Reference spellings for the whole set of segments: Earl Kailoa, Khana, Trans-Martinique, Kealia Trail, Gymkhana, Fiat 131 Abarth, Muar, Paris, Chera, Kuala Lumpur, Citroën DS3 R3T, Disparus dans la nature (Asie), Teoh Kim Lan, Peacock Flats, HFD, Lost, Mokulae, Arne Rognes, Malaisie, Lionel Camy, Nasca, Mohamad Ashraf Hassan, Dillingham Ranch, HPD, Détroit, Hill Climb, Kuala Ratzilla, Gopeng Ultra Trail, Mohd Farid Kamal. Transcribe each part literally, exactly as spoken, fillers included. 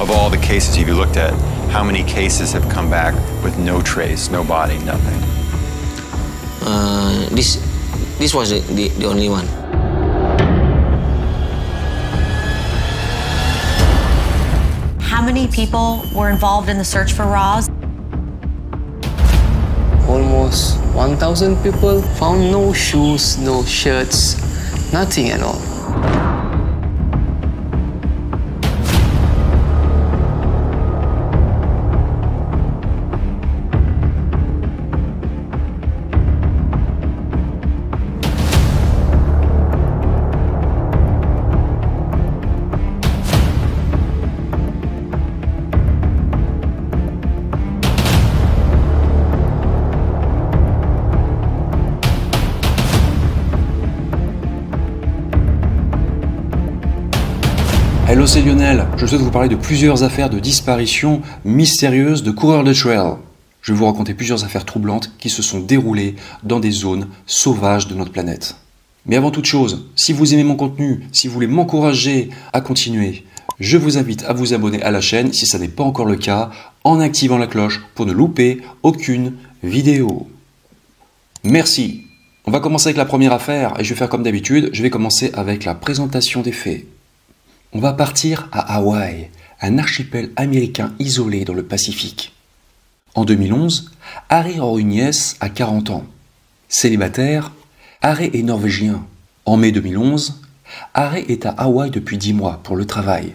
Of all the cases you've looked at, how many cases have come back with no trace, no body, nothing? Uh, this, this was the, the, the only one. How many people were involved in the search for Roz? Almost one thousand people found no shoes, no shirts, nothing at all. Hello, c'est Lionel, je souhaite vous parler de plusieurs affaires de disparition mystérieuse de coureurs de trail. Je vais vous raconter plusieurs affaires troublantes qui se sont déroulées dans des zones sauvages de notre planète. Mais avant toute chose, si vous aimez mon contenu, si vous voulez m'encourager à continuer, je vous invite à vous abonner à la chaîne si ça n'est pas encore le cas, en activant la cloche pour ne louper aucune vidéo. Merci. On va commencer avec la première affaire et je vais faire comme d'habitude, je vais commencer avec la présentation des faits. On va partir à Hawaï, un archipel américain isolé dans le Pacifique. En deux mille onze, Arne Rognes a quarante ans. Célibataire, Arne est norvégien. En mai deux mille onze, Arne est à Hawaï depuis dix mois pour le travail.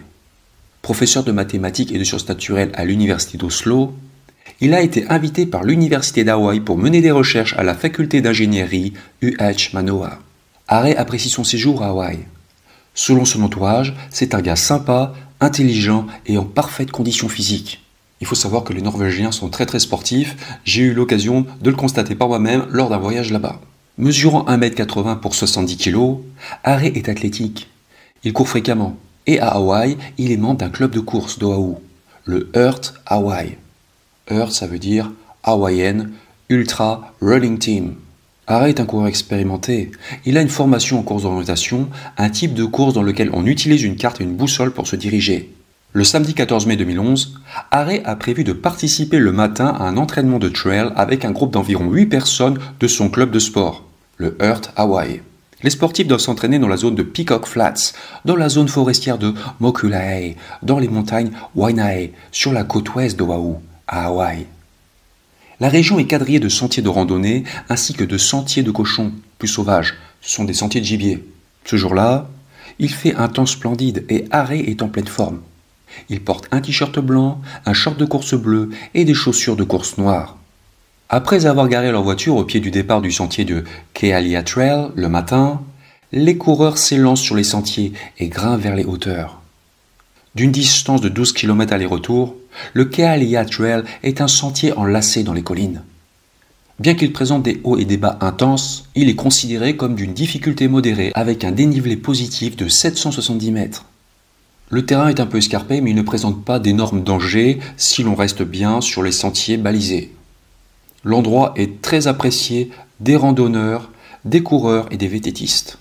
Professeur de mathématiques et de sciences naturelles à l'université d'Oslo, il a été invité par l'université d'Hawaï pour mener des recherches à la faculté d'ingénierie U H Manoa. Arne apprécie son séjour à Hawaï. Selon son entourage, c'est un gars sympa, intelligent et en parfaite condition physique. Il faut savoir que les Norvégiens sont très très sportifs, j'ai eu l'occasion de le constater par moi-même lors d'un voyage là-bas. Mesurant un mètre quatre-vingts pour soixante-dix kilos, Arne est athlétique. Il court fréquemment et à Hawaï, il est membre d'un club de course d'Oahu, le Earth Hawaii. Earth, ça veut dire Hawaiian Ultra Running Team. Arne est un coureur expérimenté. Il a une formation en course d'orientation, un type de course dans lequel on utilise une carte et une boussole pour se diriger. Le samedi quatorze mai deux mille onze, Arne a prévu de participer le matin à un entraînement de trail avec un groupe d'environ huit personnes de son club de sport, le Earth Hawaii. Les sportifs doivent s'entraîner dans la zone de Peacock Flats, dans la zone forestière de Mokulae, dans les montagnes Waiʻanae, sur la côte ouest d'Oahu, à Hawaï. La région est quadrillée de sentiers de randonnée ainsi que de sentiers de cochons, plus sauvages. Ce sont des sentiers de gibier. Ce jour-là, il fait un temps splendide et Arne est en pleine forme. Il porte un t-shirt blanc, un short de course bleu et des chaussures de course noires. Après avoir garé leur voiture au pied du départ du sentier de Kealia Trail le matin, les coureurs s'élancent sur les sentiers et grimpent vers les hauteurs. D'une distance de douze kilomètres aller-retour, le Kealia Trail est un sentier enlacé dans les collines. Bien qu'il présente des hauts et des bas intenses, il est considéré comme d'une difficulté modérée avec un dénivelé positif de sept cent soixante-dix mètres. Le terrain est un peu escarpé mais il ne présente pas d'énormes dangers si l'on reste bien sur les sentiers balisés. L'endroit est très apprécié des randonneurs, des coureurs et des vététistes.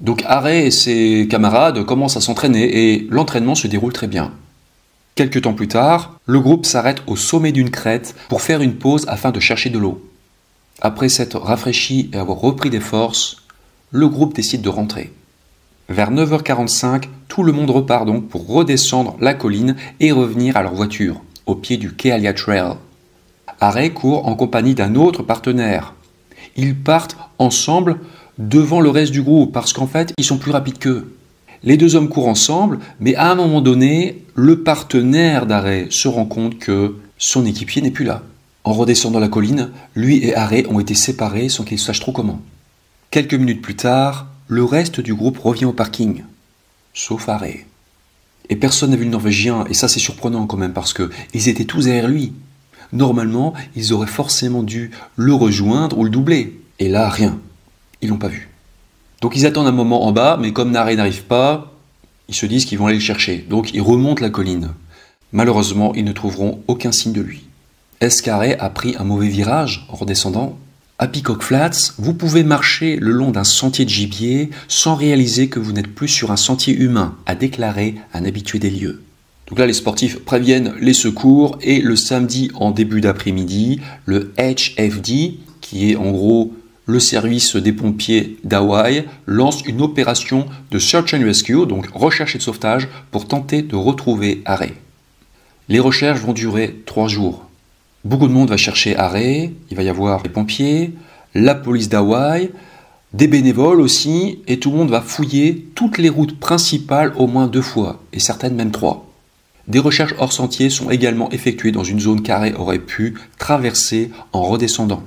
Donc Arne et ses camarades commencent à s'entraîner et l'entraînement se déroule très bien. Quelques temps plus tard, le groupe s'arrête au sommet d'une crête pour faire une pause afin de chercher de l'eau. Après s'être rafraîchi et avoir repris des forces, le groupe décide de rentrer. Vers neuf heures quarante-cinq, tout le monde repart donc pour redescendre la colline et revenir à leur voiture, au pied du Kealia Trail. Arne court en compagnie d'un autre partenaire. Ils partent ensemble devant le reste du groupe parce qu'en fait, ils sont plus rapides qu'eux. Les deux hommes courent ensemble, mais à un moment donné, le partenaire d'Arne se rend compte que son équipier n'est plus là. En redescendant la colline, lui et Arne ont été séparés sans qu'ils sachent trop comment. Quelques minutes plus tard, le reste du groupe revient au parking, sauf Arne. Et personne n'a vu le Norvégien, et ça c'est surprenant quand même parce qu'ils étaient tous derrière lui. Normalement, ils auraient forcément dû le rejoindre ou le doubler. Et là, rien. Ils l'ont pas vu. Donc ils attendent un moment en bas, mais comme Arne n'arrive pas, ils se disent qu'ils vont aller le chercher. Donc ils remontent la colline. Malheureusement, ils ne trouveront aucun signe de lui. Est-ce qu'Arne a pris un mauvais virage en redescendant? À Peacock Flats, vous pouvez marcher le long d'un sentier de gibier sans réaliser que vous n'êtes plus sur un sentier humain, a déclaré un habitué des lieux. Donc là, les sportifs préviennent les secours et le samedi en début d'après-midi, le H F D, qui est en gros le service des pompiers d'Hawaï, lance une opération de search and rescue, donc recherche et de sauvetage, pour tenter de retrouver Aré. Les recherches vont durer trois jours. Beaucoup de monde va chercher Aré, il va y avoir les pompiers, la police d'Hawaï, des bénévoles aussi, et tout le monde va fouiller toutes les routes principales au moins deux fois, et certaines même trois. Des recherches hors sentier sont également effectuées dans une zone qu'Aré aurait pu traverser en redescendant.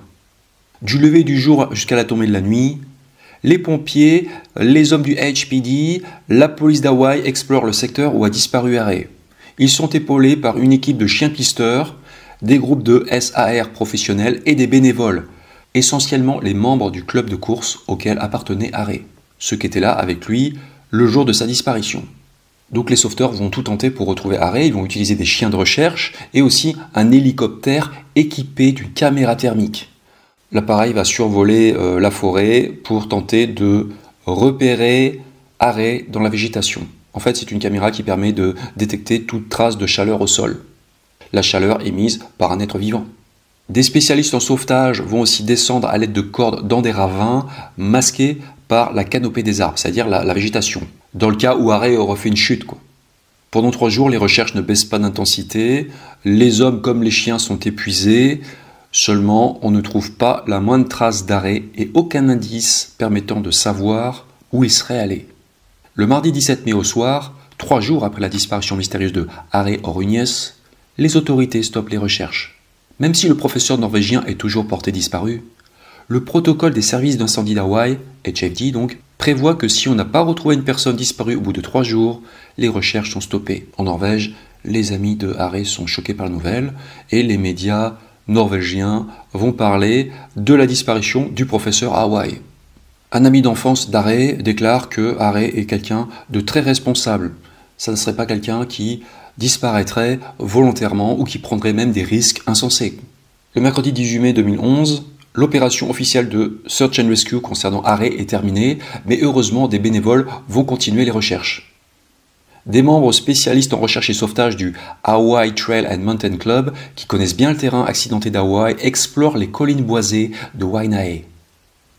Du lever du jour jusqu'à la tombée de la nuit, les pompiers, les hommes du H P D, la police d'Hawaï explorent le secteur où a disparu Aré. Ils sont épaulés par une équipe de chiens pisteurs, des groupes de S A R professionnels et des bénévoles, essentiellement les membres du club de course auquel appartenait Aré, ceux qui étaient là avec lui le jour de sa disparition. Donc les sauveteurs vont tout tenter pour retrouver Aré, ils vont utiliser des chiens de recherche et aussi un hélicoptère équipé d'une caméra thermique. L'appareil va survoler euh, la forêt pour tenter de repérer Aré dans la végétation. En fait, c'est une caméra qui permet de détecter toute trace de chaleur au sol. La chaleur émise par un être vivant. Des spécialistes en sauvetage vont aussi descendre à l'aide de cordes dans des ravins masqués par la canopée des arbres, c'est-à-dire la, la végétation, dans le cas où Aré aurait fait une chute, quoi. Pendant trois jours, les recherches ne baissent pas d'intensité, les hommes comme les chiens sont épuisés, seulement on ne trouve pas la moindre trace d'Aré et aucun indice permettant de savoir où il serait allé. Le mardi dix-sept mai au soir, trois jours après la disparition mystérieuse de Aré Rognes, les autorités stoppent les recherches. Même si le professeur norvégien est toujours porté disparu, le protocole des services d'incendie d'Hawaï, H F D donc, prévoit que si on n'a pas retrouvé une personne disparue au bout de trois jours, les recherches sont stoppées. En Norvège, les amis de Aré sont choqués par la nouvelle et les médias norvégiens vont parler de la disparition du professeur à Hawaï. Un ami d'enfance d'Aré déclare que Aré est quelqu'un de très responsable. Ça ne serait pas quelqu'un qui disparaîtrait volontairement ou qui prendrait même des risques insensés. Le mercredi dix-huit mai deux mille onze, l'opération officielle de Search and Rescue concernant Aré est terminée, mais heureusement des bénévoles vont continuer les recherches. Des membres spécialistes en recherche et sauvetage du Hawaii Trail and Mountain Club, qui connaissent bien le terrain accidenté d'Hawaï, explorent les collines boisées de Waiʻanae.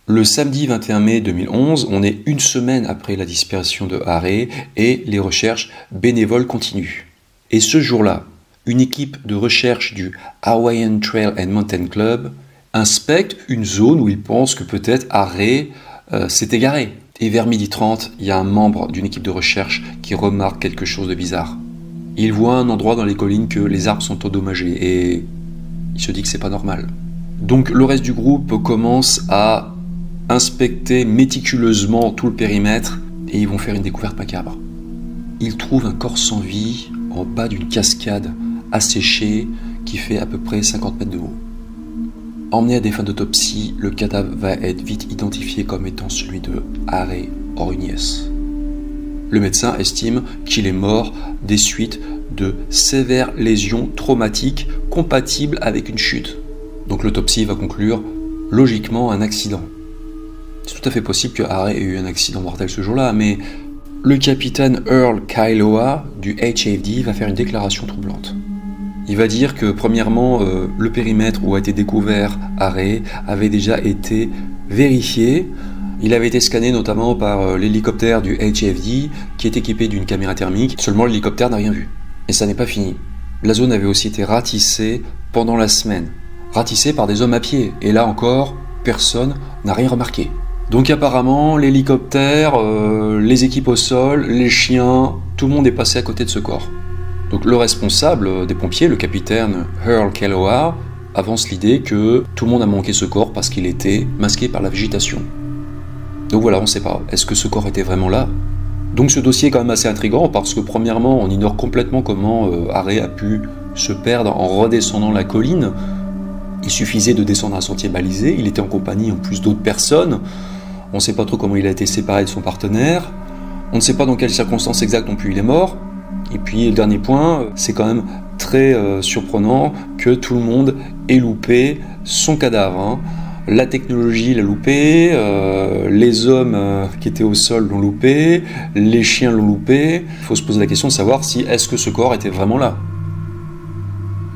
Le samedi vingt et un mai deux mille onze, on est une semaine après la disparition de Aré et les recherches bénévoles continuent. Et ce jour-là, une équipe de recherche du Hawaiian Trail and Mountain Club inspecte une zone où ils pensent que peut-être Aré euh, s'est égaré. Et vers midi trente, il y a un membre d'une équipe de recherche qui remarque quelque chose de bizarre. Il voit un endroit dans les collines que les arbres sont endommagés et il se dit que c'est pas normal. Donc le reste du groupe commence à inspecter méticuleusement tout le périmètre et ils vont faire une découverte macabre. Ils trouvent un corps sans vie en bas d'une cascade asséchée qui fait à peu près cinquante mètres de haut. Emmené à des fins d'autopsie, le cadavre va être vite identifié comme étant celui de Aré Rognes. Le médecin estime qu'il est mort des suites de sévères lésions traumatiques compatibles avec une chute. Donc l'autopsie va conclure logiquement un accident. C'est tout à fait possible que Aré ait eu un accident mortel ce jour-là, mais le capitaine Earl Kailoa du H F D va faire une déclaration troublante. Il va dire que, premièrement, euh, le périmètre où a été découvert Aré avait déjà été vérifié. Il avait été scanné notamment par euh, l'hélicoptère du H F D qui est équipé d'une caméra thermique. Seulement, l'hélicoptère n'a rien vu. Et ça n'est pas fini. La zone avait aussi été ratissée pendant la semaine. Ratissée par des hommes à pied. Et là encore, personne n'a rien remarqué. Donc apparemment, l'hélicoptère, euh, les équipes au sol, les chiens, tout le monde est passé à côté de ce corps. Donc le responsable des pompiers, le capitaine Earl Keloa, avance l'idée que tout le monde a manqué ce corps parce qu'il était masqué par la végétation. Donc voilà, on ne sait pas. Est-ce que ce corps était vraiment là? Donc ce dossier est quand même assez intriguant parce que premièrement, on ignore complètement comment euh, Aré a pu se perdre en redescendant la colline. Il suffisait de descendre un sentier balisé, il était en compagnie en plus d'autres personnes. On ne sait pas trop comment il a été séparé de son partenaire. On ne sait pas dans quelles circonstances exactes non plus il est mort. Et puis le dernier point, c'est quand même très euh, surprenant que tout le monde ait loupé son cadavre. Hein. la technologie l'a loupé, euh, les hommes euh, qui étaient au sol l'ont loupé, les chiens l'ont loupé. Il faut se poser la question de savoir si est-ce que ce corps était vraiment là.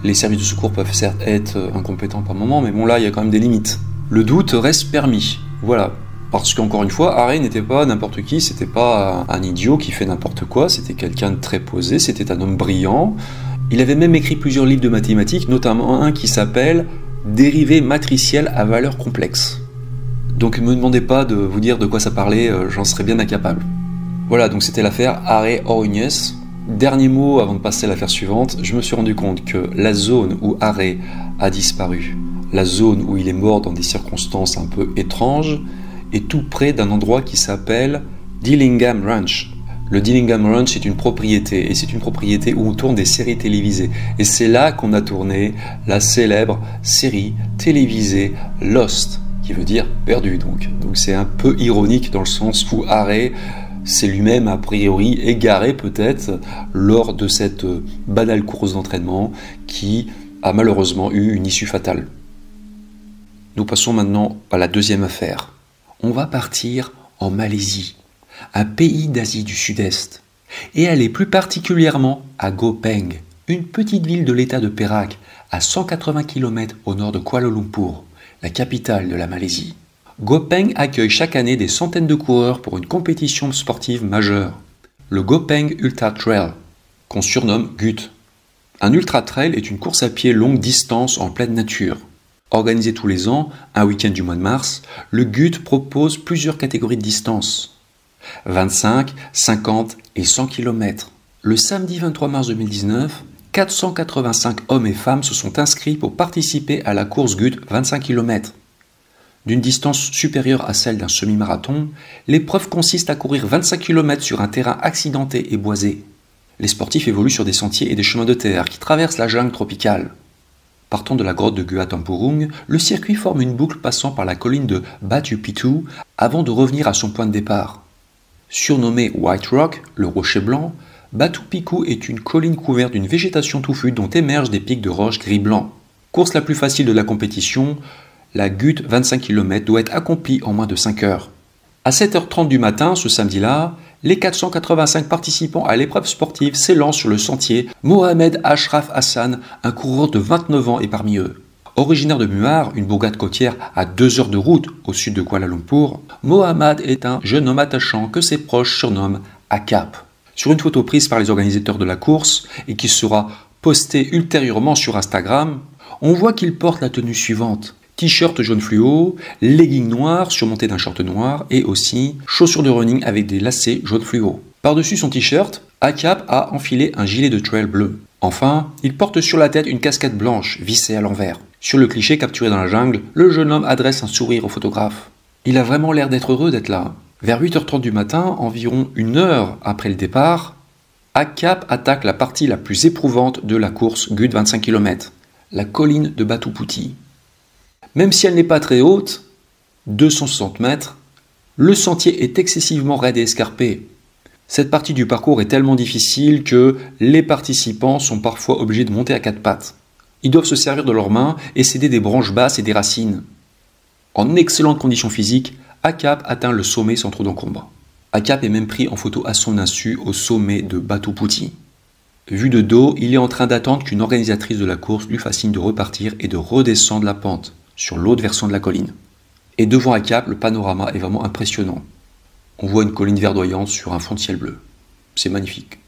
Les services de secours peuvent certes être incompétents par moment, mais bon là il y a quand même des limites. Le doute reste permis, voilà. Parce qu'encore une fois, Arne n'était pas n'importe qui, c'était pas un idiot qui fait n'importe quoi, c'était quelqu'un de très posé, c'était un homme brillant. Il avait même écrit plusieurs livres de mathématiques, notamment un qui s'appelle « Dérivés matricielles à valeur complexe ». Donc ne me demandez pas de vous dire de quoi ça parlait, j'en serais bien incapable. Voilà, donc c'était l'affaire Arne Rognes. Dernier mot avant de passer à l'affaire suivante, je me suis rendu compte que la zone où Arne a disparu, la zone où il est mort dans des circonstances un peu étranges, est tout près d'un endroit qui s'appelle Dillingham Ranch. Le Dillingham Ranch est une propriété, et c'est une propriété où on tourne des séries télévisées. Et c'est là qu'on a tourné la célèbre série télévisée Lost, qui veut dire perdu donc. Donc c'est un peu ironique dans le sens où Arne s'est lui-même a priori égaré peut-être lors de cette banale course d'entraînement qui a malheureusement eu une issue fatale. Nous passons maintenant à la deuxième affaire. On va partir en Malaisie, un pays d'Asie du Sud-Est, et aller plus particulièrement à Gopeng, une petite ville de l'état de Perak, à cent quatre-vingts kilomètres au nord de Kuala Lumpur, la capitale de la Malaisie. Gopeng accueille chaque année des centaines de coureurs pour une compétition sportive majeure, le Gopeng Ultra Trail, qu'on surnomme G U T. Un ultra trail est une course à pied longue distance en pleine nature. Organisé tous les ans, un week-end du mois de mars, le G U T propose plusieurs catégories de distance. vingt-cinq, cinquante et cent kilomètres. Le samedi vingt-trois mars deux mille dix-neuf, quatre cent quatre-vingt-cinq hommes et femmes se sont inscrits pour participer à la course G U T vingt-cinq kilomètres. D'une distance supérieure à celle d'un semi-marathon, l'épreuve consiste à courir vingt-cinq kilomètres sur un terrain accidenté et boisé. Les sportifs évoluent sur des sentiers et des chemins de terre qui traversent la jungle tropicale. Partant de la grotte de Gua Tempurung, le circuit forme une boucle passant par la colline de Batu Putih avant de revenir à son point de départ. Surnommé White Rock, le rocher blanc, Batu Putih est une colline couverte d'une végétation touffue dont émergent des pics de roches gris-blanc. Course la plus facile de la compétition, la G U T vingt-cinq kilomètres doit être accomplie en moins de cinq heures. À sept heures trente du matin, ce samedi-là, les quatre cent quatre-vingt-cinq participants à l'épreuve sportive s'élancent sur le sentier Mohamad Ashraf Hassan, un coureur de vingt-neuf ans, est parmi eux. Originaire de Muar, une bourgade côtière à deux heures de route au sud de Kuala Lumpur, Mohamad est un jeune homme attachant que ses proches surnomment Akap. Sur une photo prise par les organisateurs de la course et qui sera postée ultérieurement sur Instagram, on voit qu'il porte la tenue suivante. T-shirt jaune fluo, leggings noirs surmontés d'un short noir et aussi chaussures de running avec des lacets jaune fluo. Par-dessus son t-shirt, Akap a enfilé un gilet de trail bleu. Enfin, il porte sur la tête une casquette blanche vissée à l'envers. Sur le cliché capturé dans la jungle, le jeune homme adresse un sourire au photographe. Il a vraiment l'air d'être heureux d'être là. Vers huit heures trente du matin, environ une heure après le départ, Akap attaque la partie la plus éprouvante de la course G U T vingt-cinq kilomètres, la colline de Batu Putih. Même si elle n'est pas très haute, deux cent soixante mètres, le sentier est excessivement raide et escarpé. Cette partie du parcours est tellement difficile que les participants sont parfois obligés de monter à quatre pattes. Ils doivent se servir de leurs mains et s'aider des branches basses et des racines. En excellente condition physique, Akap atteint le sommet sans trop d'encombre. Akap est même pris en photo à son insu au sommet de Batu Putih. Vu de dos, il est en train d'attendre qu'une organisatrice de la course lui fasse signe de repartir et de redescendre la pente sur l'autre versant de la colline. Et devant Akap, le panorama est vraiment impressionnant. On voit une colline verdoyante sur un fond de ciel bleu. C'est magnifique.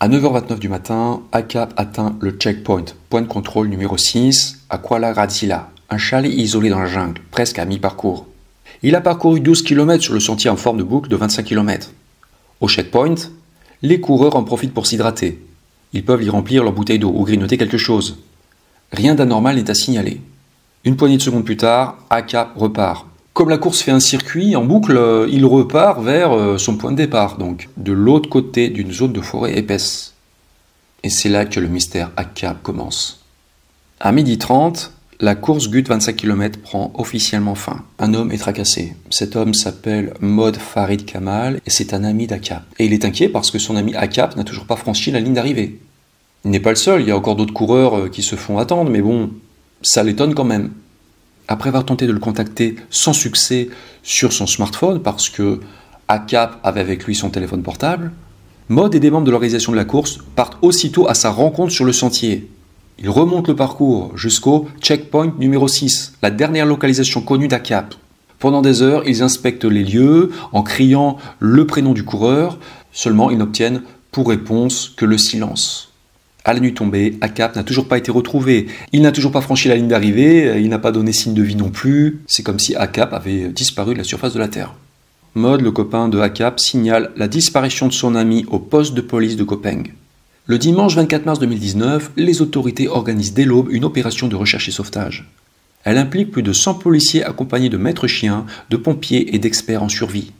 À neuf heures vingt-neuf du matin, Akap atteint le checkpoint, point de contrôle numéro six, à Kuala Ratzilla, un chalet isolé dans la jungle, presque à mi-parcours. Il a parcouru douze kilomètres sur le sentier en forme de boucle de vingt-cinq kilomètres. Au checkpoint, les coureurs en profitent pour s'hydrater. Ils peuvent y remplir leur bouteille d'eau ou grignoter quelque chose. Rien d'anormal n'est à signaler. Une poignée de secondes plus tard, Akap repart. Comme la course fait un circuit en boucle, euh, il repart vers euh, son point de départ, donc de l'autre côté d'une zone de forêt épaisse. Et c'est là que le mystère Akap commence. À midi trente, la course G U T vingt-cinq kilomètres prend officiellement fin. Un homme est tracassé. Cet homme s'appelle Mohd Farid Kamal et c'est un ami d'Akap. Et il est inquiet parce que son ami Akap n'a toujours pas franchi la ligne d'arrivée. Il n'est pas le seul, il y a encore d'autres coureurs qui se font attendre, mais bon... ça l'étonne quand même. après avoir tenté de le contacter sans succès sur son smartphone, parce que A C A P avait avec lui son téléphone portable, Mohd et des membres de l'organisation de la course partent aussitôt à sa rencontre sur le sentier. Ils remontent le parcours jusqu'au checkpoint numéro six, la dernière localisation connue d'A C A P. Pendant des heures, ils inspectent les lieux en criant le prénom du coureur, seulement ils n'obtiennent pour réponse que le silence. À la nuit tombée, A C A P n'a toujours pas été retrouvé. Il n'a toujours pas franchi la ligne d'arrivée, il n'a pas donné signe de vie non plus. C'est comme si A C A P avait disparu de la surface de la Terre. Mohd, le copain de A C A P, signale la disparition de son ami au poste de police de Gopeng. Le dimanche vingt-quatre mars deux mille dix-neuf, les autorités organisent dès l'aube une opération de recherche et sauvetage. Elle implique plus de cent policiers accompagnés de maîtres chiens, de pompiers et d'experts en survie.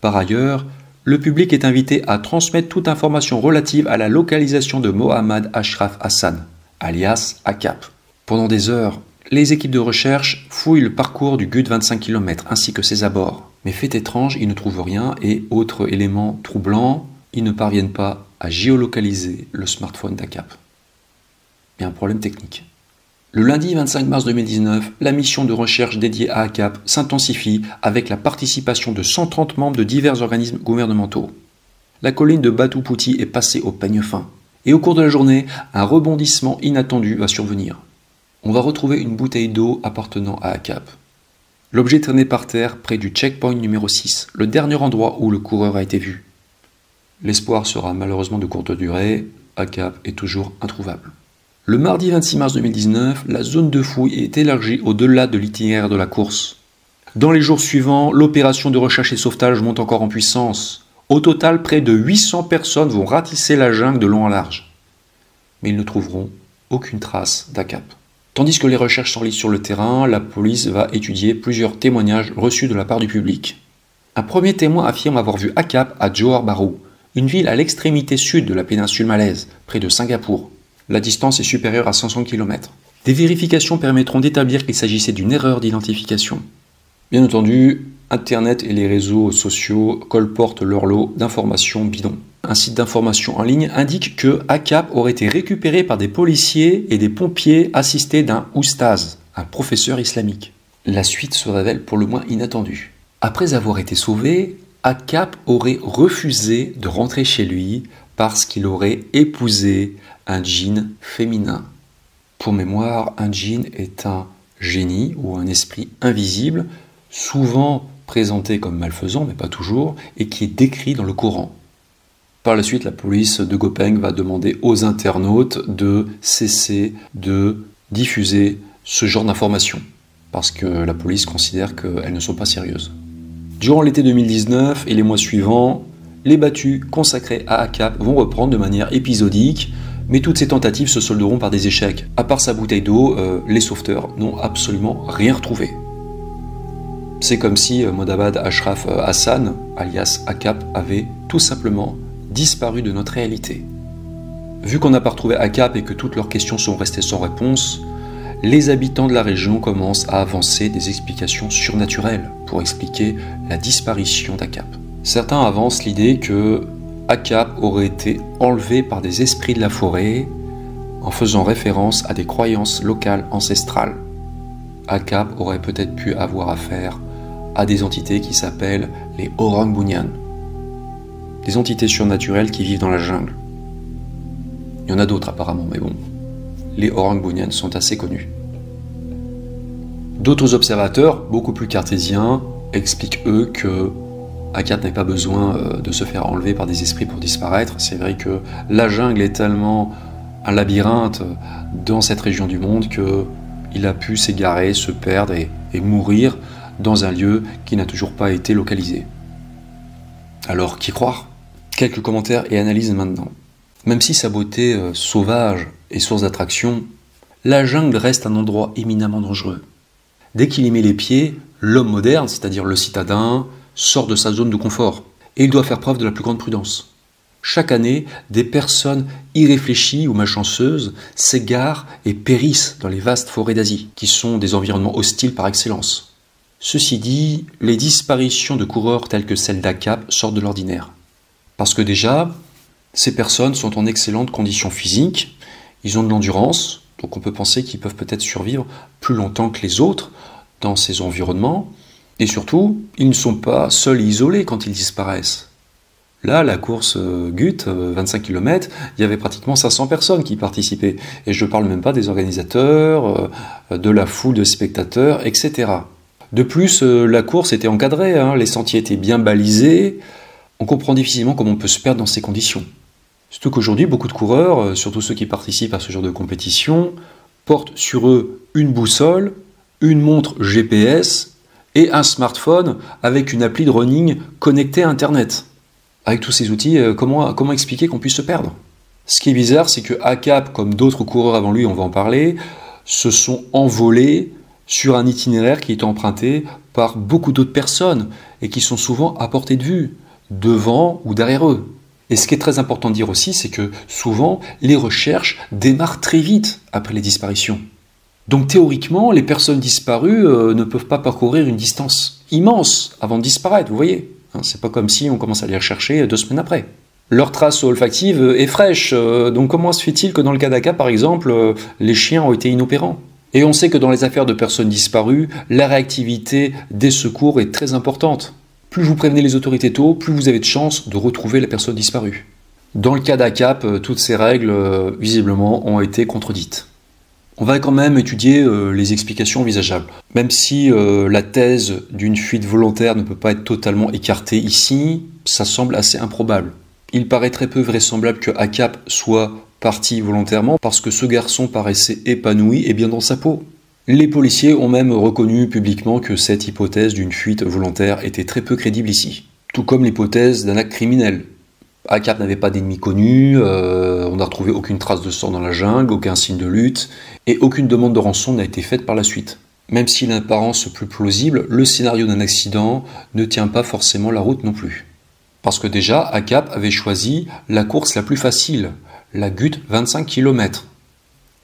Par ailleurs, le public est invité à transmettre toute information relative à la localisation de Mohamad Ashraf Hassan, alias A C A P. Pendant des heures, les équipes de recherche fouillent le parcours du G U D vingt-cinq kilomètres ainsi que ses abords. Mais fait étrange, ils ne trouvent rien et, autre élément troublant, ils ne parviennent pas à géolocaliser le smartphone d'A C A P. Il y a un problème technique. Le lundi vingt-cinq mars deux mille dix-neuf, la mission de recherche dédiée à A C A P s'intensifie avec la participation de cent trente membres de divers organismes gouvernementaux. La colline de Batu Putih est passée au peigne fin. Et au cours de la journée, un rebondissement inattendu va survenir. On va retrouver une bouteille d'eau appartenant à A C A P. L'objet traîné par terre près du checkpoint numéro six, le dernier endroit où le coureur a été vu. L'espoir sera malheureusement de courte durée, A C A P est toujours introuvable. Le mardi vingt-six mars deux mille dix-neuf, la zone de fouille est élargie au-delà de l'itinéraire de la course. Dans les jours suivants, l'opération de recherche et sauvetage monte encore en puissance. Au total, près de huit cents personnes vont ratisser la jungle de long en large. Mais ils ne trouveront aucune trace d'A C A P. Tandis que les recherches s'enlisent sur le terrain, la police va étudier plusieurs témoignages reçus de la part du public. Un premier témoin affirme avoir vu A C A P à Johor Bahru, une ville à l'extrémité sud de la péninsule malaise, près de Singapour. La distance est supérieure à cinq cents kilomètres. Des vérifications permettront d'établir qu'il s'agissait d'une erreur d'identification. Bien entendu, Internet et les réseaux sociaux colportent leur lot d'informations bidons. Un site d'information en ligne indique que A C A P aurait été récupéré par des policiers et des pompiers assistés d'un oustaz, un professeur islamique. La suite se révèle pour le moins inattendue. Après avoir été sauvé, A C A P aurait refusé de rentrer chez lui parce qu'il aurait épousé un djinn féminin. Pour mémoire, un djinn est un génie ou un esprit invisible, souvent présenté comme malfaisant, mais pas toujours, et qui est décrit dans le Coran. Par la suite, la police de Gopeng va demander aux internautes de cesser de diffuser ce genre d'informations, parce que la police considère qu'elles ne sont pas sérieuses. Durant l'été deux mille dix-neuf et les mois suivants, les battues consacrées à A C A P vont reprendre de manière épisodique, mais toutes ces tentatives se solderont par des échecs. À part sa bouteille d'eau, euh, les sauveteurs n'ont absolument rien retrouvé. C'est comme si Mohamad Ashraf Hassan, alias A C A P, avait tout simplement disparu de notre réalité. Vu qu'on n'a pas retrouvé A C A P et que toutes leurs questions sont restées sans réponse, les habitants de la région commencent à avancer des explications surnaturelles pour expliquer la disparition d'A C A P. Certains avancent l'idée que A C A P aurait été enlevé par des esprits de la forêt en faisant référence à des croyances locales ancestrales. A C A P aurait peut-être pu avoir affaire à des entités qui s'appellent les Orang Bunian, des entités surnaturelles qui vivent dans la jungle. Il y en a d'autres apparemment, mais bon, les Orang Bunian sont assez connus. D'autres observateurs, beaucoup plus cartésiens, expliquent eux que A C A P n'avait pas besoin de se faire enlever par des esprits pour disparaître. C'est vrai que la jungle est tellement un labyrinthe dans cette région du monde qu'il a pu s'égarer, se perdre et, et mourir dans un lieu qui n'a toujours pas été localisé. Alors, qui croire? Quelques commentaires et analyses maintenant. Même si sa beauté euh, sauvage est source d'attraction, la jungle reste un endroit éminemment dangereux. Dès qu'il y met les pieds, l'homme moderne, c'est-à-dire le citadin, sort de sa zone de confort et il doit faire preuve de la plus grande prudence. Chaque année, des personnes irréfléchies ou malchanceuses s'égarent et périssent dans les vastes forêts d'Asie, qui sont des environnements hostiles par excellence. Ceci dit, les disparitions de coureurs telles que celle d'A C A P sortent de l'ordinaire. Parce que déjà, ces personnes sont en excellente condition physique, ils ont de l'endurance, donc on peut penser qu'ils peuvent peut-être survivre plus longtemps que les autres, dans ces environnements, et surtout, ils ne sont pas seuls et isolés quand ils disparaissent. Là, la course euh, G U T, euh, vingt-cinq kilomètres, il y avait pratiquement cinq cents personnes qui participaient, et je ne parle même pas des organisateurs, euh, de la foule de spectateurs, et cetera. De plus, euh, la course était encadrée, hein, les sentiers étaient bien balisés, on comprend difficilement comment on peut se perdre dans ces conditions. Surtout qu'aujourd'hui, beaucoup de coureurs, euh, surtout ceux qui participent à ce genre de compétition, portent sur eux une boussole, une montre G P S et un smartphone avec une appli de running connectée à Internet. Avec tous ces outils, euh, comment, comment expliquer qu'on puisse se perdre? Ce qui est bizarre, c'est que A C A P, comme d'autres coureurs avant lui, on va en parler, se sont envolés sur un itinéraire qui est emprunté par beaucoup d'autres personnes et qui sont souvent à portée de vue, devant ou derrière eux. Et ce qui est très important de dire aussi, c'est que souvent, les recherches démarrent très vite après les disparitions. Donc théoriquement, les personnes disparues euh, ne peuvent pas parcourir une distance immense avant de disparaître, vous voyez. Hein, c'est pas comme si on commence à les rechercher deux semaines après. Leur trace olfactive est fraîche, euh, donc comment se fait-il que dans le cas d'A C A, par exemple, euh, les chiens ont été inopérants? Et on sait que dans les affaires de personnes disparues, la réactivité des secours est très importante. Plus vous prévenez les autorités tôt, plus vous avez de chances de retrouver la personne disparue. Dans le cas d'A C A P, toutes ces règles, visiblement, ont été contredites. On va quand même étudier euh, les explications envisageables. Même si euh, la thèse d'une fuite volontaire ne peut pas être totalement écartée ici, ça semble assez improbable. Il paraît très peu vraisemblable que A C A P soit parti volontairement parce que ce garçon paraissait épanoui et bien dans sa peau. Les policiers ont même reconnu publiquement que cette hypothèse d'une fuite volontaire était très peu crédible ici. Tout comme l'hypothèse d'un acte criminel. A C A P n'avait pas d'ennemis connus, euh, on n'a retrouvé aucune trace de sang dans la jungle, aucun signe de lutte, et aucune demande de rançon n'a été faite par la suite. Même si l'apparence plus plausible, le scénario d'un accident ne tient pas forcément la route non plus. Parce que déjà, A C A P avait choisi la course la plus facile, la G U T vingt-cinq kilomètres.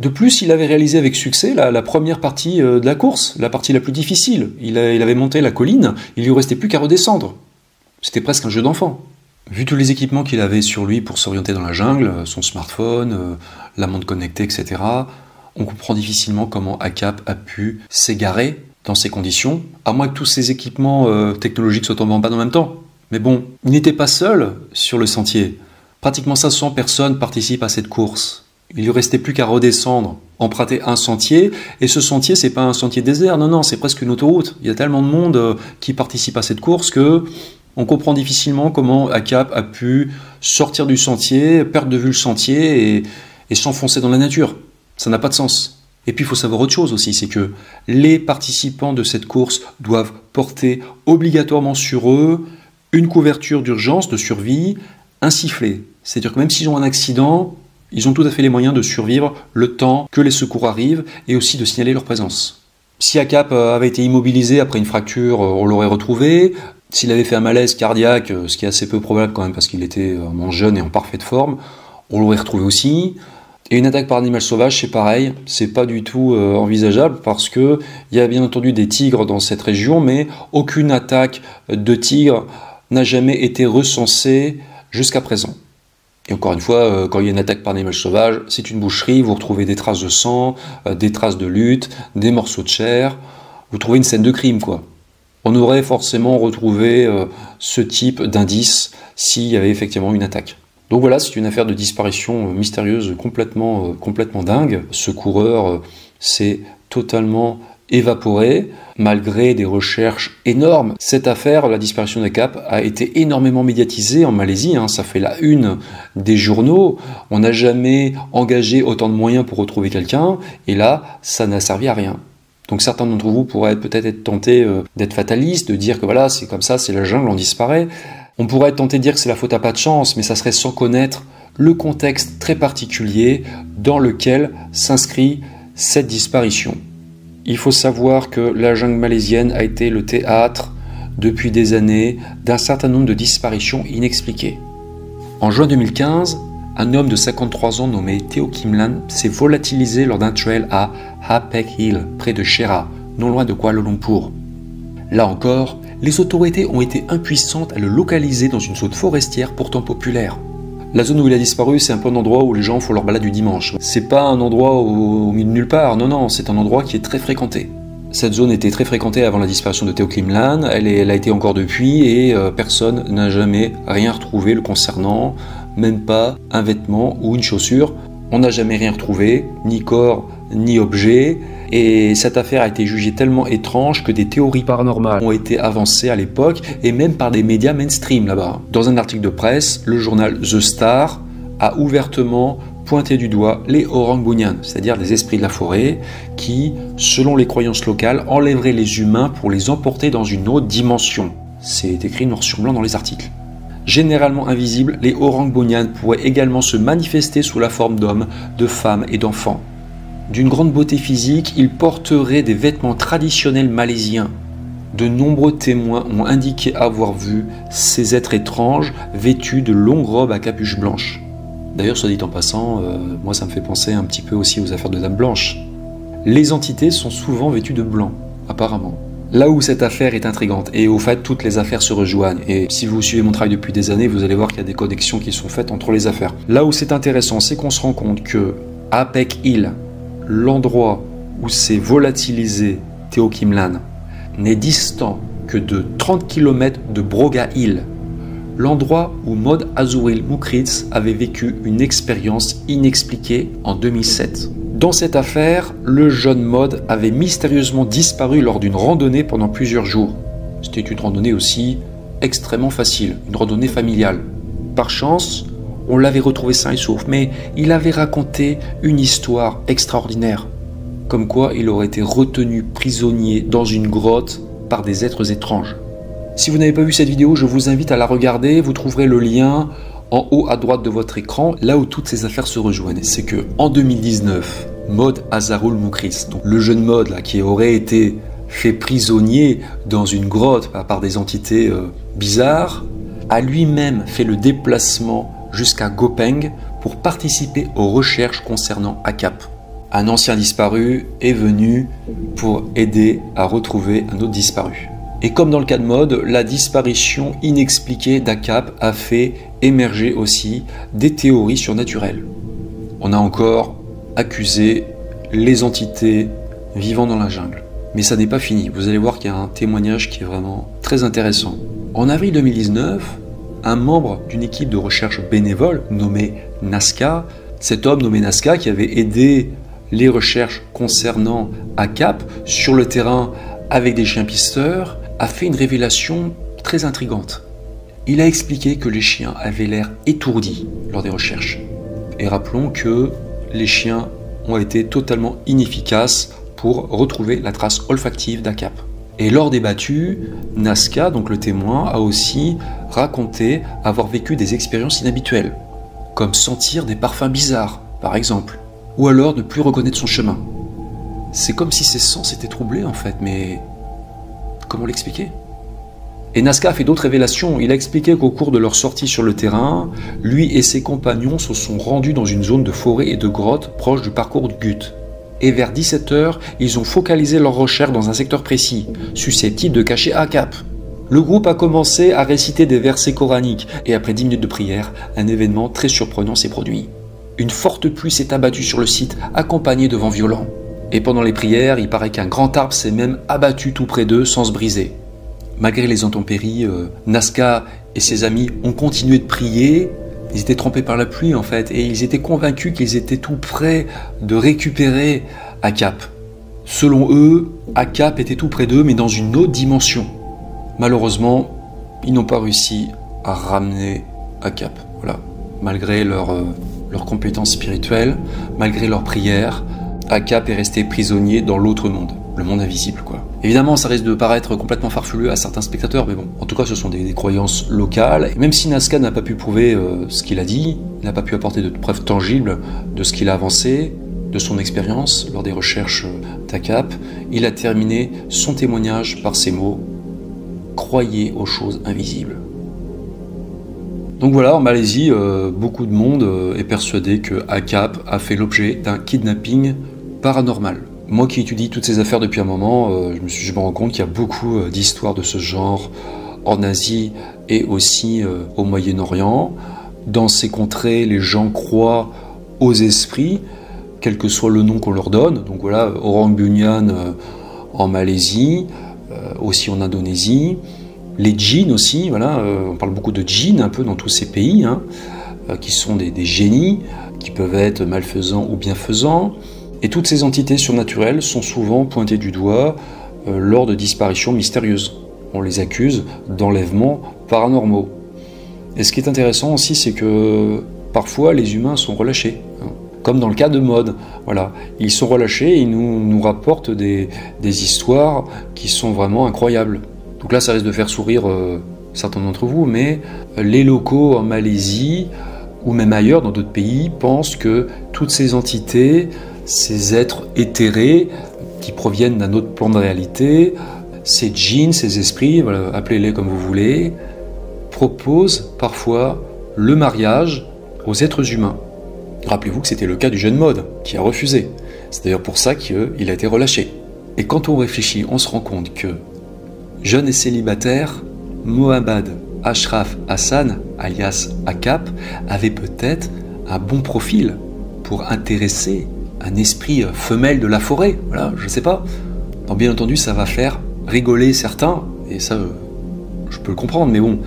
De plus, il avait réalisé avec succès la, la première partie de la course, la partie la plus difficile. Il, a, il avait monté la colline, il lui restait plus qu'à redescendre. C'était presque un jeu d'enfant. Vu tous les équipements qu'il avait sur lui pour s'orienter dans la jungle, son smartphone, euh, la montre connectée, et cetera, on comprend difficilement comment A C A P a pu s'égarer dans ces conditions, à moins que tous ces équipements euh, technologiques soient tombés en panne en même temps. Mais bon, il n'était pas seul sur le sentier. Pratiquement cinq cents personnes participent à cette course. Il lui restait plus qu'à redescendre, emprunter un sentier, et ce sentier, c'est pas un sentier désert, non, non, c'est presque une autoroute. Il y a tellement de monde euh, qui participe à cette course que... on comprend difficilement comment A C A P a pu sortir du sentier, perdre de vue le sentier et, et s'enfoncer dans la nature. Ça n'a pas de sens. Et puis il faut savoir autre chose aussi, c'est que les participants de cette course doivent porter obligatoirement sur eux une couverture d'urgence, de survie, un sifflet. C'est-à-dire que même s'ils ont un accident, ils ont tout à fait les moyens de survivre le temps que les secours arrivent et aussi de signaler leur présence. Si A C A P avait été immobilisé après une fracture, on l'aurait retrouvé. S'il avait fait un malaise cardiaque, ce qui est assez peu probable quand même parce qu'il était vraiment jeune et en parfaite forme, on l'aurait retrouvé aussi. Et une attaque par animal sauvage, c'est pareil, c'est pas du tout envisageable parce qu'il y a bien entendu des tigres dans cette région, mais aucune attaque de tigre n'a jamais été recensée jusqu'à présent. Et encore une fois, quand il y a une attaque par animal sauvage, c'est une boucherie, vous retrouvez des traces de sang, des traces de lutte, des morceaux de chair, vous trouvez une scène de crime quoi. On aurait forcément retrouvé euh, ce type d'indice s'il y avait effectivement une attaque. Donc voilà, c'est une affaire de disparition euh, mystérieuse complètement, euh, complètement dingue. Ce coureur euh, s'est totalement évaporé malgré des recherches énormes. Cette affaire, la disparition d'A C A P, a été énormément médiatisée en Malaisie. Hein, ça fait la une des journaux. On n'a jamais engagé autant de moyens pour retrouver quelqu'un. Et là, ça n'a servi à rien. Donc certains d'entre vous pourraient peut-être être tentés euh, d'être fatalistes, de dire que voilà, c'est comme ça, c'est la jungle, on disparaît. On pourrait être tenté de dire que c'est la faute à pas de chance, mais ça serait sans connaître le contexte très particulier dans lequel s'inscrit cette disparition. Il faut savoir que la jungle malaisienne a été le théâtre, depuis des années, d'un certain nombre de disparitions inexpliquées. En juin deux mille quinze, un homme de cinquante-trois ans nommé Teoh Kim Lan s'est volatilisé lors d'un trail à Apek Hill, près de Chera, non loin de Kuala Lumpur. Là encore, les autorités ont été impuissantes à le localiser dans une zone forestière pourtant populaire. La zone où il a disparu, c'est un peu un endroit où les gens font leur balade du dimanche. C'est pas un endroit au milieu de nulle part, non, non, c'est un endroit qui est très fréquenté. Cette zone était très fréquentée avant la disparition de Teoh Kim Lan, elle, elle a été encore depuis, et euh, personne n'a jamais rien retrouvé le concernant, même pas un vêtement ou une chaussure. On n'a jamais rien retrouvé, ni corps, ni objet, et cette affaire a été jugée tellement étrange que des théories paranormales ont été avancées à l'époque, et même par des médias mainstream là-bas. Dans un article de presse, le journal The Star a ouvertement pointer du doigt les Orang Bunian, c'est-à-dire les esprits de la forêt, qui, selon les croyances locales, enlèveraient les humains pour les emporter dans une autre dimension. C'est écrit noir sur blanc dans les articles. Généralement invisibles, les Orang Bunian pourraient également se manifester sous la forme d'hommes, de femmes et d'enfants. D'une grande beauté physique, ils porteraient des vêtements traditionnels malaisiens. De nombreux témoins ont indiqué avoir vu ces êtres étranges vêtus de longues robes à capuche blanche. D'ailleurs, soit dit en passant, euh, moi ça me fait penser un petit peu aussi aux affaires de Dame Blanche. Les entités sont souvent vêtues de blanc, apparemment. Là où cette affaire est intrigante, et au fait toutes les affaires se rejoignent, et si vous suivez mon travail depuis des années, vous allez voir qu'il y a des connexions qui sont faites entre les affaires. Là où c'est intéressant, c'est qu'on se rend compte que Apek Hill, l'endroit où s'est volatilisé Teoh Kim Lan, n'est distant que de trente kilomètres de Broga Hill, l'endroit où Mohd Azrul Mukhriz avait vécu une expérience inexpliquée en deux mille sept. Dans cette affaire, le jeune Mohd avait mystérieusement disparu lors d'une randonnée pendant plusieurs jours. C'était une randonnée aussi extrêmement facile, une randonnée familiale. Par chance, on l'avait retrouvé sain et sauf, mais il avait raconté une histoire extraordinaire. Comme quoi il aurait été retenu prisonnier dans une grotte par des êtres étranges. Si vous n'avez pas vu cette vidéo, je vous invite à la regarder, vous trouverez le lien en haut à droite de votre écran, là où toutes ces affaires se rejoignent. C'est que en deux mille dix-neuf, Mohd Azrul Mukhriz, donc le jeune Mohd là, qui aurait été fait prisonnier dans une grotte par des entités euh, bizarres, a lui-même fait le déplacement jusqu'à Gopeng pour participer aux recherches concernant Akap. Un ancien disparu est venu pour aider à retrouver un autre disparu. Et comme dans le cas de Mohd, la disparition inexpliquée d'Akap a fait émerger aussi des théories surnaturelles. On a encore accusé les entités vivant dans la jungle. Mais ça n'est pas fini, vous allez voir qu'il y a un témoignage qui est vraiment très intéressant. En avril deux mille dix-neuf, un membre d'une équipe de recherche bénévole nommé Nasca, cet homme nommé Nasca qui avait aidé les recherches concernant Akap sur le terrain avec des chiens pisteurs, a fait une révélation très intrigante. Il a expliqué que les chiens avaient l'air étourdis lors des recherches. Et rappelons que les chiens ont été totalement inefficaces pour retrouver la trace olfactive d'Akap. Et lors des battues, Nasca, donc le témoin, a aussi raconté avoir vécu des expériences inhabituelles, comme sentir des parfums bizarres, par exemple, ou alors ne plus reconnaître son chemin. C'est comme si ses sens étaient troublés en fait, mais... comment l'expliquer? Et Nasca a fait d'autres révélations. Il a expliqué qu'au cours de leur sortie sur le terrain, lui et ses compagnons se sont rendus dans une zone de forêt et de grottes proche du parcours de Gut. Et vers dix-sept heures, ils ont focalisé leurs recherches dans un secteur précis, susceptible de cacher Akap. Le groupe a commencé à réciter des versets coraniques, et après dix minutes de prière, un événement très surprenant s'est produit. Une forte pluie s'est abattue sur le site, accompagnée de vents violents. Et pendant les prières, il paraît qu'un grand arbre s'est même abattu tout près d'eux sans se briser. Malgré les intempéries, euh, Nasca et ses amis ont continué de prier. Ils étaient trempés par la pluie en fait, et ils étaient convaincus qu'ils étaient tout près de récupérer Akap. Selon eux, Akap était tout près d'eux, mais dans une autre dimension. Malheureusement, ils n'ont pas réussi à ramener Akap. Voilà. Malgré leurs euh, leur compétences spirituelles, malgré leurs prières, Akap est resté prisonnier dans l'autre monde, le monde invisible quoi. Évidemment, ça risque de paraître complètement farfelu à certains spectateurs, mais bon, en tout cas ce sont des, des croyances locales. Et même si Nasca n'a pas pu prouver euh, ce qu'il a dit, n'a pas pu apporter de preuves tangibles de ce qu'il a avancé, de son expérience lors des recherches d'Akap, il a terminé son témoignage par ces mots « Croyez aux choses invisibles ». Donc voilà, en Malaisie, euh, beaucoup de monde euh, est persuadé que Akap a fait l'objet d'un kidnapping paranormal. Moi qui étudie toutes ces affaires depuis un moment, euh, je, me suis, je me rends compte qu'il y a beaucoup euh, d'histoires de ce genre en Asie et aussi euh, au Moyen-Orient. Dans ces contrées, les gens croient aux esprits, quel que soit le nom qu'on leur donne. Donc voilà, Orang Bunyan, euh, en Malaisie, euh, aussi en Indonésie, les djinns aussi, voilà, euh, on parle beaucoup de djinns un peu dans tous ces pays, hein, euh, qui sont des, des génies, qui peuvent être malfaisants ou bienfaisants, et toutes ces entités surnaturelles sont souvent pointées du doigt euh, lors de disparitions mystérieuses. On les accuse d'enlèvements paranormaux. Et ce qui est intéressant aussi, c'est que parfois les humains sont relâchés, hein, comme dans le cas de Mohd. Voilà, ils sont relâchés et ils nous, nous rapportent des, des histoires qui sont vraiment incroyables. Donc là, ça risque de faire sourire euh, certains d'entre vous, mais les locaux en Malaisie ou même ailleurs dans d'autres pays pensent que toutes ces entités, ces êtres éthérés qui proviennent d'un autre plan de réalité, ces djinns, ces esprits, voilà, appelez-les comme vous voulez, proposent parfois le mariage aux êtres humains. Rappelez-vous que c'était le cas du jeune Mohd, qui a refusé. C'est d'ailleurs pour ça qu'il a été relâché. Et quand on réfléchit, on se rend compte que, jeune et célibataire, Mohamad Ashraf Hassan, alias Akap, avait peut-être un bon profil pour intéresser un esprit femelle de la forêt, voilà, je ne sais pas. Alors bien entendu, ça va faire rigoler certains, et ça, je peux le comprendre, mais bon,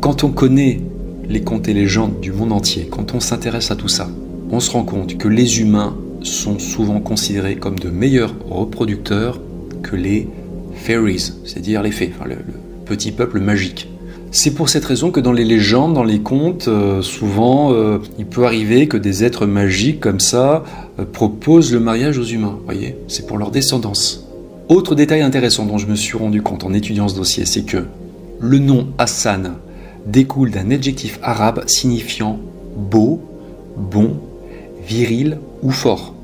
quand on connaît les contes et légendes du monde entier, quand on s'intéresse à tout ça, on se rend compte que les humains sont souvent considérés comme de meilleurs reproducteurs que les fairies, c'est-à-dire les fées, enfin le, le petit peuple magique. C'est pour cette raison que dans les légendes, dans les contes, euh, souvent, euh, il peut arriver que des êtres magiques comme ça euh, proposent le mariage aux humains, voyez, c'est pour leur descendance. Autre détail intéressant dont je me suis rendu compte en étudiant ce dossier, c'est que le nom Hassan découle d'un adjectif arabe signifiant beau, bon, viril ou fort.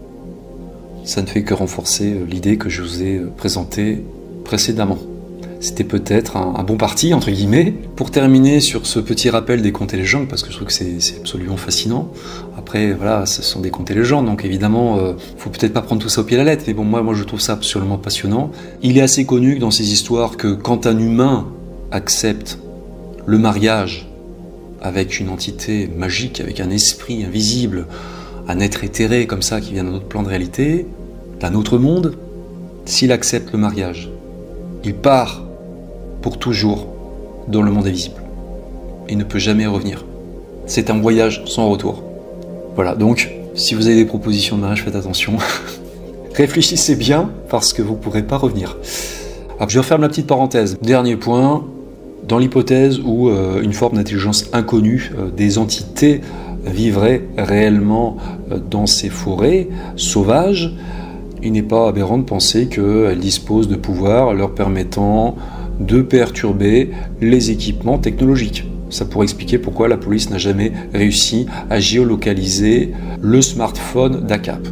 Ça ne fait que renforcer l'idée que je vous ai présentée précédemment. C'était peut-être un, un bon parti, entre guillemets. Pour terminer sur ce petit rappel des contes et légendes, parce que je trouve que c'est absolument fascinant. Après, voilà, ce sont des contes et légendes, donc évidemment, euh, faut peut-être pas prendre tout ça au pied de la lettre, mais bon, moi, moi, je trouve ça absolument passionnant. Il est assez connu dans ces histoires que quand un humain accepte le mariage avec une entité magique, avec un esprit invisible, un être éthéré comme ça, qui vient d'un autre plan de réalité, d'un autre monde, s'il accepte le mariage, il part pour toujours dans le monde invisible. Il ne peut jamais revenir. C'est un voyage sans retour. Voilà, donc, si vous avez des propositions de mariage, faites attention. Réfléchissez bien, parce que vous ne pourrez pas revenir. Alors, je referme la petite parenthèse. Dernier point, dans l'hypothèse où euh, une forme d'intelligence inconnue, euh, des entités vivraient réellement euh, dans ces forêts sauvages, il n'est pas aberrant de penser qu'elles disposent de pouvoirs leur permettant de perturber les équipements technologiques. Ça pourrait expliquer pourquoi la police n'a jamais réussi à géolocaliser le smartphone d'A C A P.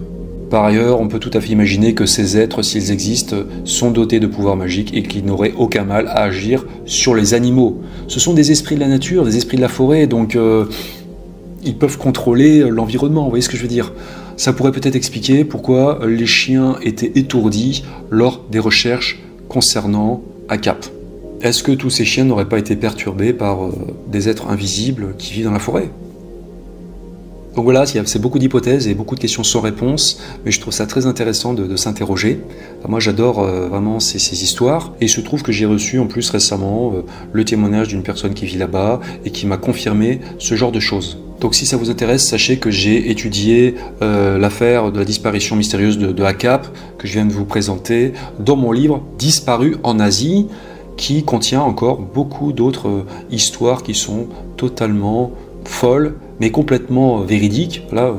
Par ailleurs, on peut tout à fait imaginer que ces êtres, s'ils existent, sont dotés de pouvoirs magiques et qu'ils n'auraient aucun mal à agir sur les animaux. Ce sont des esprits de la nature, des esprits de la forêt, donc euh, ils peuvent contrôler l'environnement, vous voyez ce que je veux dire ? Ça pourrait peut-être expliquer pourquoi les chiens étaient étourdis lors des recherches concernant A C A P. Est-ce que tous ces chiens n'auraient pas été perturbés par euh, des êtres invisibles qui vivent dans la forêt? Donc voilà, c'est beaucoup d'hypothèses et beaucoup de questions sans réponse, mais je trouve ça très intéressant de, de s'interroger. Enfin, moi j'adore euh, vraiment ces, ces histoires, et il se trouve que j'ai reçu en plus récemment euh, le témoignage d'une personne qui vit là-bas et qui m'a confirmé ce genre de choses. Donc si ça vous intéresse, sachez que j'ai étudié euh, l'affaire de la disparition mystérieuse de, de A C A P, que je viens de vous présenter, dans mon livre « Disparu en Asie », qui contient encore beaucoup d'autres euh, histoires qui sont totalement folles, mais complètement euh, véridiques. Là, euh,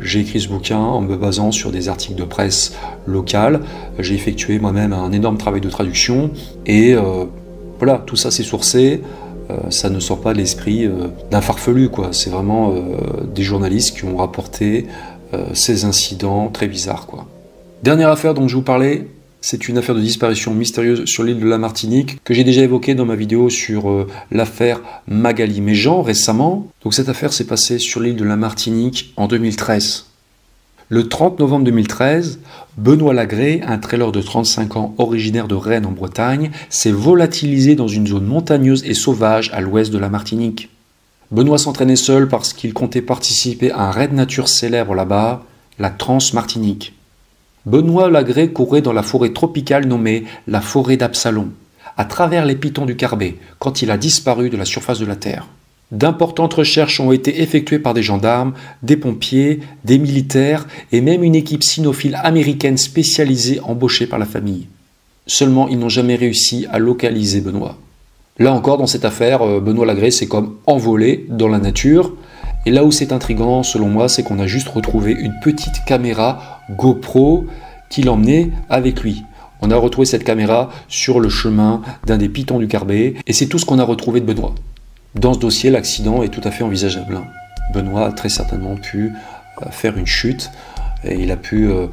j'ai écrit ce bouquin en me basant sur des articles de presse locale. J'ai effectué moi-même un énorme travail de traduction, et euh, voilà, tout ça c'est sourcé. Ça ne sort pas de l'esprit d'un farfelu, quoi. C'est vraiment euh, des journalistes qui ont rapporté euh, ces incidents très bizarres, quoi. Dernière affaire dont je vous parlais, c'est une affaire de disparition mystérieuse sur l'île de la Martinique que j'ai déjà évoquée dans ma vidéo sur euh, l'affaire Magali-Méjean récemment. Donc cette affaire s'est passée sur l'île de la Martinique en deux mille treize. Le trente novembre deux mille treize, Benoît Lagré, un trailer de trente-cinq ans originaire de Rennes en Bretagne, s'est volatilisé dans une zone montagneuse et sauvage à l'ouest de la Martinique. Benoît s'entraînait seul parce qu'il comptait participer à un raid nature célèbre là-bas, la Trans-Martinique. Benoît Lagré courait dans la forêt tropicale nommée la forêt d'Absalon, à travers les pitons du Carbet, quand il a disparu de la surface de la Terre. D'importantes recherches ont été effectuées par des gendarmes, des pompiers, des militaires et même une équipe cynophile américaine spécialisée embauchée par la famille. Seulement, ils n'ont jamais réussi à localiser Benoît. Là encore, dans cette affaire, Benoît Lagré s'est comme envolé dans la nature. Et là où c'est intriguant, selon moi, c'est qu'on a juste retrouvé une petite caméra GoPro qui l'emmenait avec lui. On a retrouvé cette caméra sur le chemin d'un des pitons du Carbet et c'est tout ce qu'on a retrouvé de Benoît. Dans ce dossier, l'accident est tout à fait envisageable. Benoît a très certainement pu faire une chute et il a pu euh,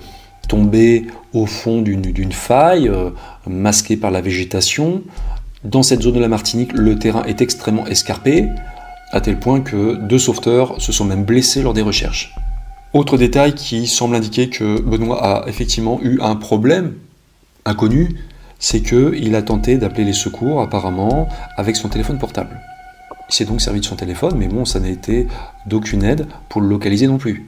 tomber au fond d'une faille euh, masquée par la végétation. Dans cette zone de la Martinique, le terrain est extrêmement escarpé, à tel point que deux sauveteurs se sont même blessés lors des recherches. Autre détail qui semble indiquer que Benoît a effectivement eu un problème inconnu, c'est qu'il a tenté d'appeler les secours apparemment avec son téléphone portable. Il s'est donc servi de son téléphone, mais bon, ça n'a été d'aucune aide pour le localiser non plus.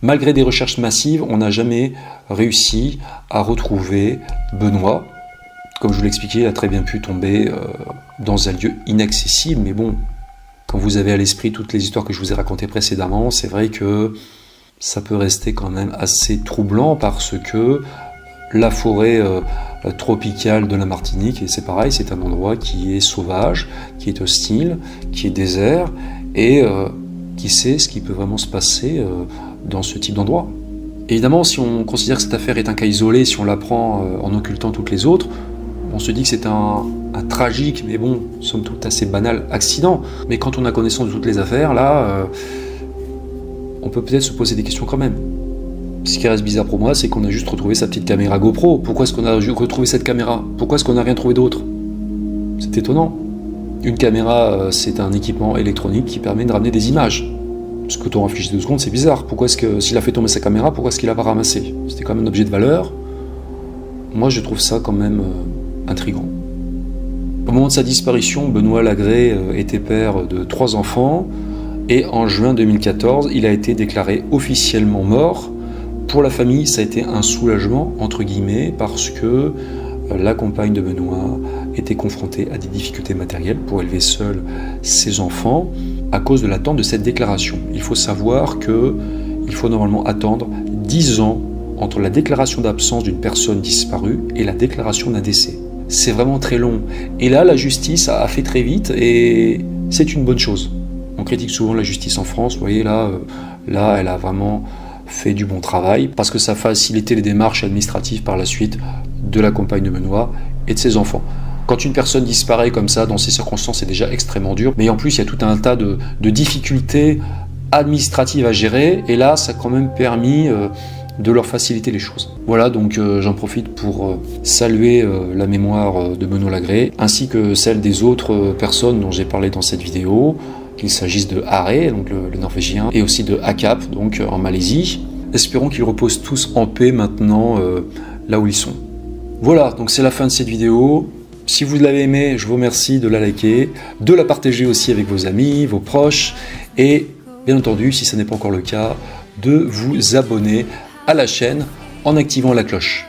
Malgré des recherches massives, on n'a jamais réussi à retrouver Benoît. Comme je vous l'expliquais, il a très bien pu tomber euh, dans un lieu inaccessible, mais bon, quand vous avez à l'esprit toutes les histoires que je vous ai racontées précédemment, c'est vrai que ça peut rester quand même assez troublant parce que la forêt euh, tropicale de la Martinique, et c'est pareil, c'est un endroit qui est sauvage, qui est hostile, qui est désert, et euh, qui sait ce qui peut vraiment se passer euh, dans ce type d'endroit. Évidemment, si on considère que cette affaire est un cas isolé, si on la prend euh, en occultant toutes les autres, on se dit que c'est un, un tragique, mais bon, somme toute assez banal accident. Mais quand on a connaissance de toutes les affaires, là, euh, on peut peut-être se poser des questions quand même. Ce qui reste bizarre pour moi, c'est qu'on a juste retrouvé sa petite caméra GoPro. Pourquoi est-ce qu'on a retrouvé cette caméra? Pourquoi est-ce qu'on n'a rien trouvé d'autre? C'est étonnant. Une caméra, c'est un équipement électronique qui permet de ramener des images. Parce que t'en réfléchis deux secondes, c'est bizarre. Pourquoi est-ce que s'il a fait tomber sa caméra, pourquoi est-ce qu'il l'a pas ramassé? C'était quand même un objet de valeur. Moi, je trouve ça quand même euh, intriguant. Au moment de sa disparition, Benoît Lagré était père de trois enfants. Et en juin deux mille quatorze, il a été déclaré officiellement mort. Pour la famille, ça a été un soulagement, entre guillemets, parce que la compagne de Benoît était confrontée à des difficultés matérielles pour élever seule ses enfants à cause de l'attente de cette déclaration. Il faut savoir qu'il faut normalement attendre dix ans entre la déclaration d'absence d'une personne disparue et la déclaration d'un décès. C'est vraiment très long. Et là, la justice a fait très vite et c'est une bonne chose. On critique souvent la justice en France. Vous voyez, là, là elle a vraiment fait du bon travail parce que ça facilitait les démarches administratives par la suite de la compagne de Benoît et de ses enfants. Quand une personne disparaît comme ça, dans ces circonstances, c'est déjà extrêmement dur. Mais en plus, il y a tout un tas de, de difficultés administratives à gérer. Et là, ça a quand même permis euh, de leur faciliter les choses. Voilà, donc euh, j'en profite pour euh, saluer euh, la mémoire euh, de Benoît Lagré, ainsi que celle des autres euh, personnes dont j'ai parlé dans cette vidéo, qu'il s'agisse de Aré, donc le, le Norvégien, et aussi de Akap, donc euh, en Malaisie. Espérons qu'ils reposent tous en paix maintenant, euh, là où ils sont. Voilà, donc c'est la fin de cette vidéo. Si vous l'avez aimé, je vous remercie de la liker, de la partager aussi avec vos amis, vos proches, et bien entendu, si ce n'est pas encore le cas, de vous abonner à la chaîne en activant la cloche.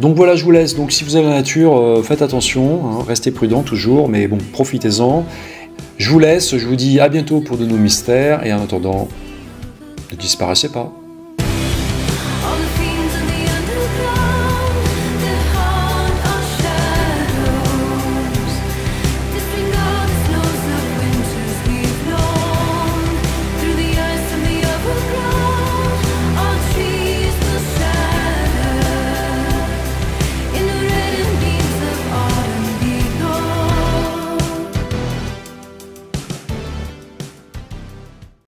Donc voilà, je vous laisse. Donc si vous avez la nature, euh, faites attention, hein, restez prudent toujours, mais bon, profitez-en. Je vous laisse, je vous dis à bientôt pour de nouveaux mystères, et en attendant, ne disparaissez pas.